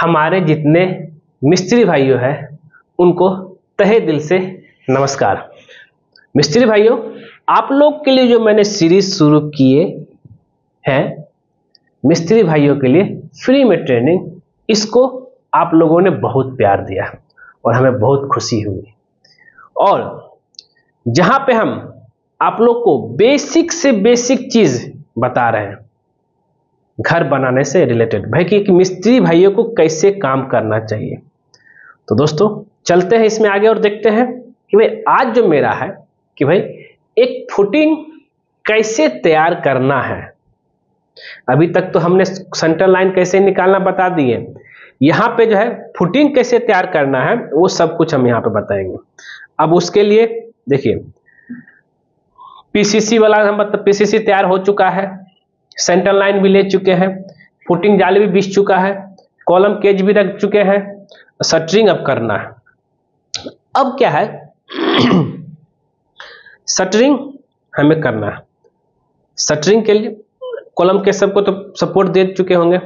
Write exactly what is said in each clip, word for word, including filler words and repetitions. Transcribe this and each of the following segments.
हमारे जितने मिस्त्री भाइयों हैं उनको तहे दिल से नमस्कार। मिस्त्री भाइयों, आप लोग के लिए जो मैंने सीरीज शुरू किए हैं मिस्त्री भाइयों के लिए फ्री में ट्रेनिंग, इसको आप लोगों ने बहुत प्यार दिया और हमें बहुत खुशी हुई। और जहां पे हम आप लोग को बेसिक से बेसिक चीज बता रहे हैं घर बनाने से रिलेटेड, भाई कि मिस्त्री भाइयों को कैसे काम करना चाहिए। तो दोस्तों चलते हैं इसमें आगे और देखते हैं कि भाई आज जो मेरा है कि भाई एक फुटिंग कैसे तैयार करना है। अभी तक तो हमने सेंटर लाइन कैसे निकालना बता दिए, यहाँ पे जो है फुटिंग कैसे तैयार करना है वो सब कुछ हम यहाँ पे बताएंगे। अब उसके लिए देखिए पीसीसी वाला हम मतलब पीसीसी तैयार हो चुका है, सेंटर लाइन भी ले चुके हैं, फुटिंग जाल भी बिछ चुका है, कॉलम केज भी रख चुके हैं, शटरिंग अब करना है। अब क्या है शटरिंग हमें करना है। शटरिंग के लिए कॉलम के सबको तो सपोर्ट दे चुके होंगे,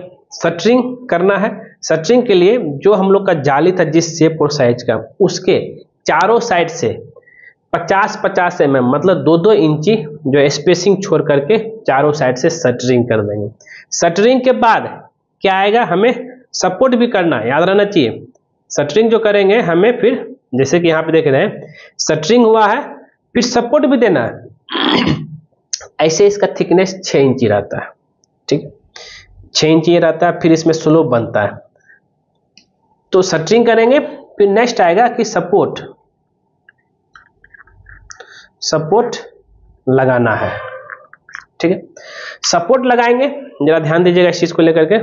शटरिंग करना है। शटरिंग के लिए जो हम लोग का जाली था जिस शेप और साइज का, उसके चारों साइड से पचास पचास एम एम मतलब दो दो इंची जो स्पेसिंग छोड़ करके चारों साइड से शटरिंग कर देंगे। शटरिंग के बाद क्या आएगा, हमें सपोर्ट भी करना है, याद रहना चाहिए। शटरिंग जो करेंगे हमें फिर जैसे कि यहाँ पे देख रहे हैं शटरिंग हुआ है, फिर सपोर्ट भी देना है। ऐसे इसका थिकनेस छः इंची रहता है, ठीक छः इंची रहता है। फिर इसमें स्लोप बनता है, तो शटरिंग करेंगे। फिर नेक्स्ट आएगा कि सपोर्ट सपोर्ट लगाना है, ठीक है। सपोर्ट लगाएंगे, जरा ध्यान दीजिएगा इस चीज को लेकर के,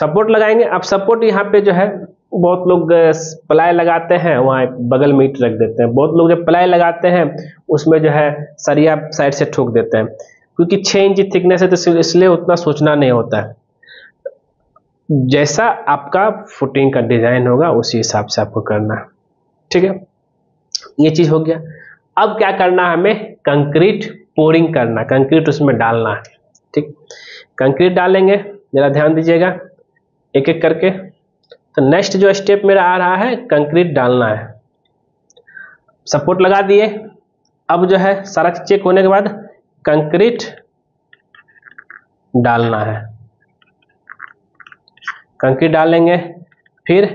सपोर्ट लगाएंगे। अब सपोर्ट यहाँ पे जो है बहुत लोग प्लाई लगाते हैं, वहाँ बगल में ईंट रख देते हैं। बहुत लोग जब प्लाई लगाते हैं उसमें जो है सरिया साइड से ठोक देते हैं, क्योंकि छः इंची थिकनेस है तो इसलिए उतना सोचना नहीं होता है। जैसा आपका फुटिंग का डिजाइन होगा उसी हिसाब से आपको करना है, ठीक है। ये चीज हो गया। अब क्या करना है, हमें कंक्रीट पोरिंग करना, कंक्रीट उसमें डालना है, ठीक। कंक्रीट डालेंगे, जरा ध्यान दीजिएगा एक एक करके। तो नेक्स्ट जो स्टेप मेरा आ रहा है कंक्रीट डालना है। सपोर्ट लगा दिए, अब जो है सारा चेक होने के बाद कंक्रीट डालना है। कंक्रीट डालेंगे, फिर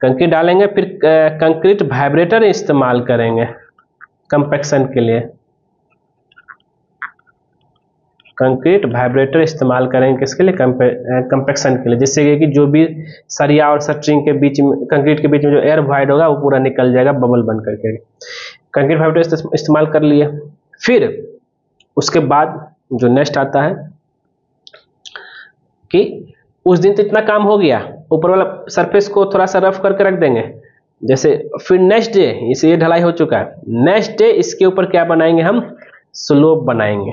कंक्रीट डालेंगे फिर कंक्रीट वाइब्रेटर इस्तेमाल करेंगे कंपैक्शन के लिए। कंक्रीट वाइब्रेटर इस्तेमाल करेंगे किसके लिए, कंपैक्शन के लिए, जिससे कि जो भी सरिया और शटरिंग के बीच में, कंक्रीट के बीच में जो एयर वॉइड होगा वो पूरा निकल जाएगा बबल बन करके। कंक्रीट वाइब्रेटर इस्तेमाल कर लिए। फिर उसके बाद जो नेक्स्ट आता है कि उस दिन तो इतना काम हो गया, ऊपर वाला सरफेस को थोड़ा सा रफ करके रख देंगे जैसे। फिर नेक्स्ट डे, इसे ये ढलाई हो चुका है, नेक्स्ट डे इसके ऊपर क्या बनाएंगे, हम स्लोप बनाएंगे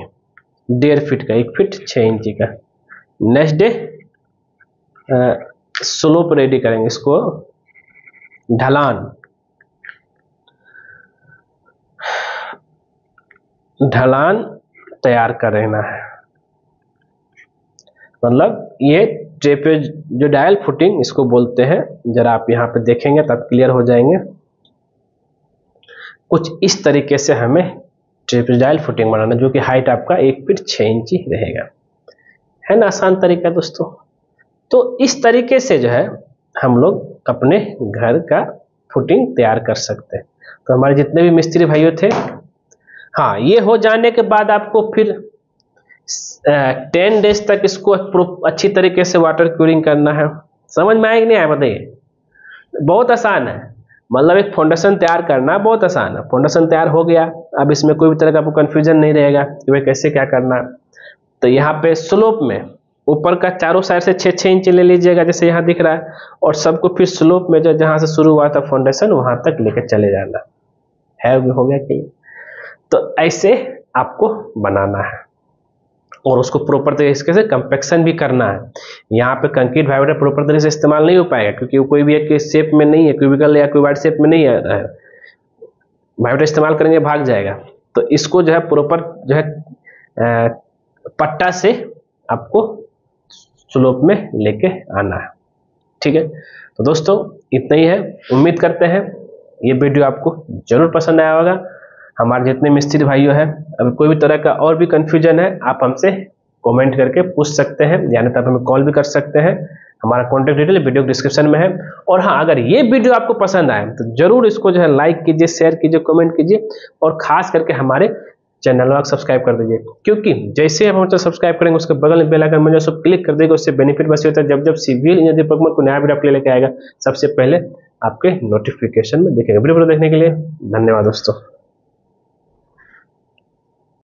डेढ़ फीट का, एक फीट छः इंची का। नेक्स्ट डे स्लोप रेडी करेंगे, इसको ढलान ढलान तैयार करना है। मतलब ये ट्रेपेज जो डायल फुटिंग इसको बोलते हैं, जरा आप यहाँ पे देखेंगे तब क्लियर हो जाएंगे। कुछ इस तरीके से हमें ट्रेपेजाइल फुटिंग बनाना, जो कि हाइट आपका एक फीट छः इंची रहेगा, है ना। आसान तरीका दोस्तों। तो इस तरीके से जो है हम लोग अपने घर का फुटिंग तैयार कर सकते हैं। तो हमारे जितने भी मिस्त्री भाइयों थे, हाँ, ये हो जाने के बाद आपको फिर टेन डेज तक इसको अच्छी तरीके से वाटर क्यूरिंग करना है। समझ में आया कि नहीं आया बताइए। बहुत आसान है, मतलब एक फाउंडेशन तैयार करना बहुत आसान है। फाउंडेशन तैयार हो गया, अब इसमें कोई भी तरह का आपको कन्फ्यूजन नहीं रहेगा कि भाई कैसे क्या करना है। तो यहाँ पे स्लोप में ऊपर का चारों साइड से छः छः इंच ले लीजिएगा जैसे यहाँ दिख रहा है, और सबको फिर स्लोप में जो जहाँ से शुरू हुआ था फाउंडेशन वहाँ तक लेकर चले जाना है। हो गया कि तो ऐसे आपको बनाना है और उसको प्रॉपर तरीके से कंपैक्शन भी करना है। यहाँ पे कंक्रीट वाइब्रेटर प्रॉपर तरीके से इस्तेमाल नहीं हो पाएगा क्योंकि वो कोई भी एक शेप में नहीं है, क्यूबिकल या क्यूबाइड शेप में नहीं है। वाइब्रेटर इस्तेमाल करेंगे भाग जाएगा, तो इसको जो है प्रॉपर जो है पट्टा से आपको स्लोप में लेके आना है। ठीक है। तो दोस्तों इतना ही है, उम्मीद करते हैं ये वीडियो आपको जरूर पसंद आया होगा। हमारे जितने मिस्त्री भाइयों हैं, अब कोई भी तरह का और भी कन्फ्यूजन है आप हमसे कमेंट करके पूछ सकते हैं, यानी तब हमें कॉल भी कर सकते हैं। हमारा कॉन्टैक्ट डिटेल वीडियो डिस्क्रिप्शन में है। और हाँ, अगर ये वीडियो आपको पसंद आए तो जरूर इसको जो है लाइक कीजिए, शेयर कीजिए, कमेंट कीजिए और खास करके हमारे चैनल को सब्सक्राइब कर दीजिए, क्योंकि जैसे हम हमारे सब्सक्राइब करेंगे उसके बगल में बेल आइकन में जो क्लिक कर देगा उससे बेनिफिट बस होता है। जब जब सिविल इंजीनियर दीपक कुमार को नया वीडियो अपने लेके आएगा सबसे पहले आपके नोटिफिकेशन में देखेंगे। वीडियो देखने के लिए धन्यवाद दोस्तों।